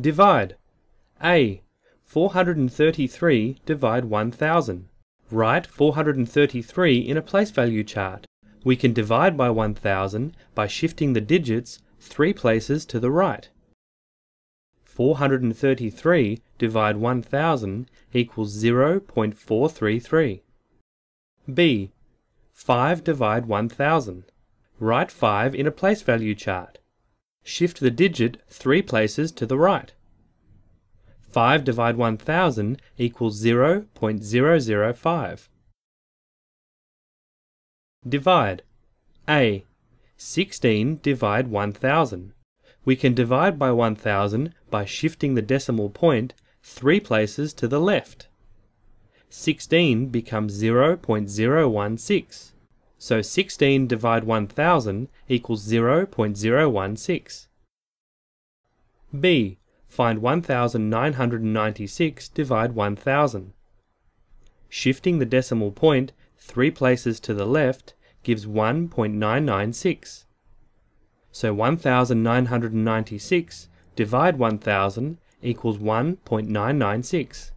Divide. A. 433 divide 1000. Write 433 in a place value chart. We can divide by 1000 by shifting the digits 3 places to the right. 433 divide 1000 equals 0.433. B. 5 divide 1000. Write 5 in a place value chart. Shift the digit 3 places to the right. 5 divide 1000 equals 0.005. Divide. A. 16 divide 1000. We can divide by 1000 by shifting the decimal point 3 places to the left. 16 becomes 0.016. So 16 divide 1000 equals 0.016. B. Find 1996 divide 1000. Shifting the decimal point 3 places to the left gives 1.996. So 1996 divide 1000 equals 1.996.